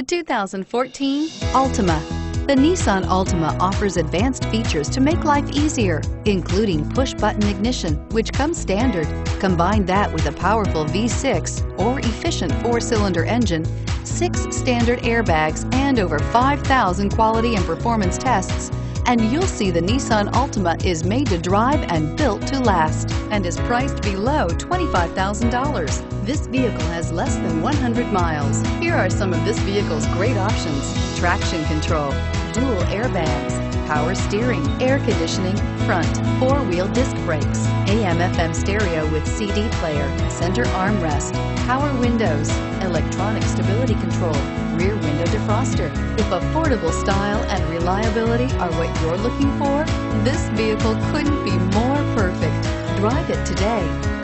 The 2014 Altima. The Nissan Altima offers advanced features to make life easier, including push-button ignition, which comes standard. Combine that with a powerful V6 or efficient four-cylinder engine, 6 standard airbags, and over 5,000 quality and performance tests, and you'll see the Nissan Altima is made to drive and built to last and is priced below $25,000. This vehicle has less than 100 miles. Here are some of this vehicle's great options: traction control, dual airbags, power steering, air conditioning, front, four-wheel disc brakes, AM/FM stereo with CD player, center armrest, power windows, electronic stability control, rear window defroster. If affordable style and reliability are what you're looking for, this vehicle couldn't be more perfect. Drive it today.